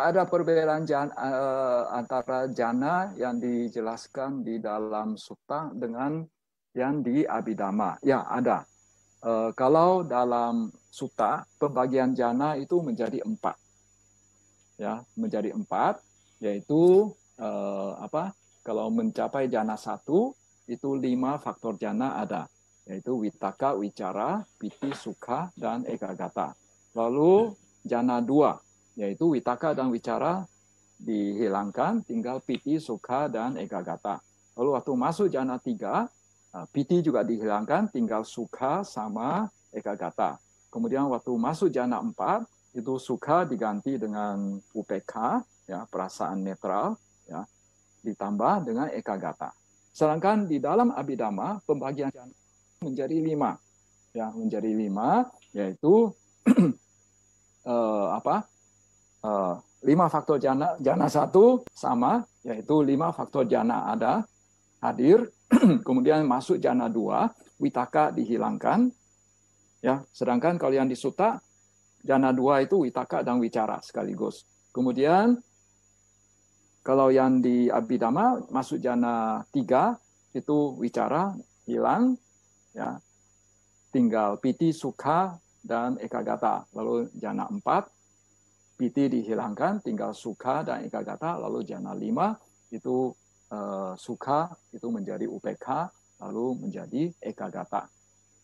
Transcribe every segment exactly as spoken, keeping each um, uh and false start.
Maka ada perbedaan jhana, antara jhana yang dijelaskan di dalam sutta dengan yang di Abhidhamma. Ya, ada. E, kalau dalam sutta, pembagian jhana itu menjadi empat. Ya, menjadi empat, yaitu e, apa? Kalau mencapai jhana satu, itu lima faktor jhana ada, yaitu vitakka, vicara, piti, suka, dan ekaggata. Lalu jhana dua, yaitu vitakka dan vicara dihilangkan, tinggal piti, suka, dan ekaggata. Lalu waktu masuk jhana tiga, piti juga dihilangkan, tinggal suka sama ekaggata. Kemudian waktu masuk jhana empat, itu suka diganti dengan upekha, ya, perasaan netral, ya, ditambah dengan ekaggata. Sedangkan di dalam Abhidhamma pembagian jhana menjadi lima, ya, menjadi lima, yaitu eh, apa eh, lima faktor jhana jhana satu sama, yaitu lima faktor jhana ada hadir. Kemudian masuk jhana dua, vitakka dihilangkan, ya. Sedangkan kalau yang di sutta jhana dua itu vitakka dan vicara sekaligus. Kemudian kalau yang di Abhidhamma masuk jhana tiga, itu vicara hilang, ya, tinggal piti, sukha, dan ekaggata. Lalu jhana empat, piti dihilangkan, tinggal sukha dan ekaggata. Lalu jhana lima, itu uh, sukha itu menjadi upekha, lalu menjadi ekaggata.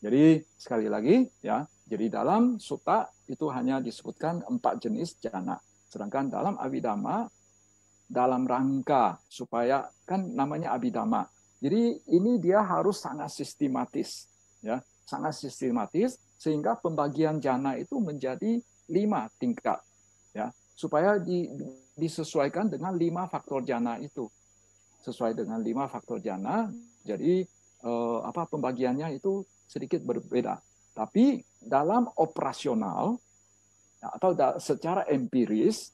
Jadi sekali lagi, ya, jadi dalam sutta itu hanya disebutkan empat jenis jhana, sedangkan dalam Abhidhamma dalam rangka supaya, kan namanya Abhidhamma, jadi ini dia harus sangat sistematis, ya, sangat sistematis, sehingga pembagian jhana itu menjadi lima tingkat, ya, supaya di, disesuaikan dengan lima faktor jhana itu, sesuai dengan lima faktor jhana. Jadi eh, apa pembagiannya itu sedikit berbeda, tapi dalam operasional atau da, secara empiris,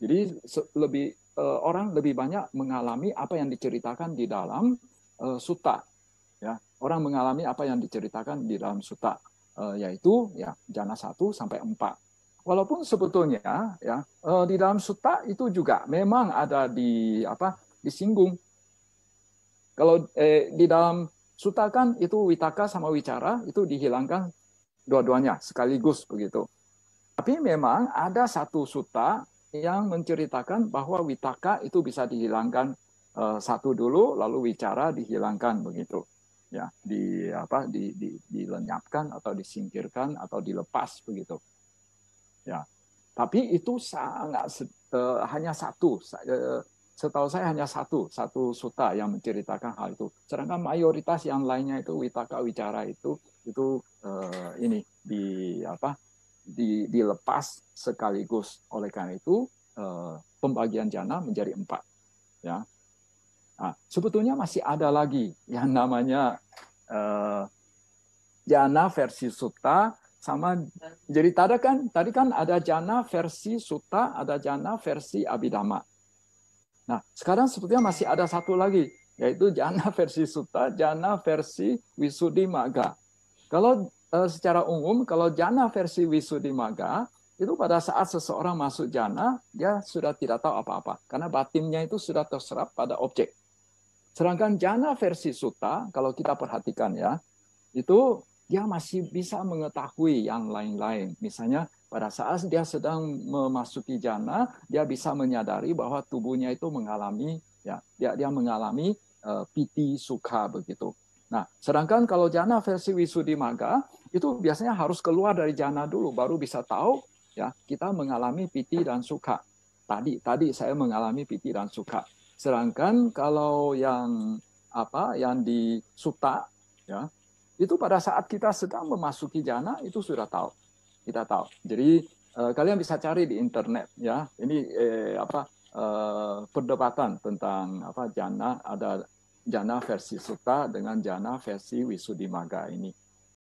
jadi lebih orang lebih banyak mengalami apa yang diceritakan di dalam uh, sutta, ya, orang mengalami apa yang diceritakan di dalam sutta, uh, yaitu, ya, jhana satu sampai empat. Walaupun sebetulnya, ya, uh, di dalam sutta itu juga memang ada di apa disinggung. Kalau eh, di dalam sutta kan itu vitakka sama vicara itu dihilangkan dua-duanya sekaligus begitu. Tapi memang ada satu sutta yang menceritakan bahwa vitakka itu bisa dihilangkan uh, satu dulu, lalu vicara dihilangkan begitu, ya, di apa di, di, dilenyapkan atau disingkirkan atau dilepas begitu, ya. Tapi itu sangat uh, hanya satu, uh, setahu saya hanya satu satu sutta yang menceritakan hal itu, sedangkan mayoritas yang lainnya itu vitakka vicara itu itu uh, ini di apa Di, dilepas sekaligus. Oleh karena itu eh, pembagian jhana menjadi empat, ya. Nah, sebetulnya masih ada lagi yang namanya eh, jhana versi sutta sama. Jadi tadi kan tadi kan ada jhana versi sutta, ada jhana versi Abhidhamma. Nah, sekarang sebetulnya masih ada satu lagi, yaitu jhana versi sutta, jhana versi Visuddhimagga. Kalau secara umum, kalau jhana versi Visuddhimagga, itu pada saat seseorang masuk jhana, dia sudah tidak tahu apa-apa, karena batinnya itu sudah terserap pada objek. Sedangkan jhana versi sutta, kalau kita perhatikan, ya, itu dia masih bisa mengetahui yang lain-lain. Misalnya, pada saat dia sedang memasuki jhana, dia bisa menyadari bahwa tubuhnya itu mengalami, ya, dia, dia mengalami uh, piti, sukha, begitu. Nah, sedangkan kalau jhana versi Visuddhimagga, itu biasanya harus keluar dari jhana dulu, baru bisa tahu, ya, kita mengalami piti dan sukha. Tadi tadi saya mengalami piti dan sukha. Sedangkan kalau yang apa yang di sutta, ya, itu pada saat kita sedang memasuki jhana itu sudah tahu. Kita tahu. Jadi eh, kalian bisa cari di internet, ya. Ini eh, apa eh, perdebatan tentang apa jhana, ada jhana versi sutta dengan jhana versi Visuddhimagga ini.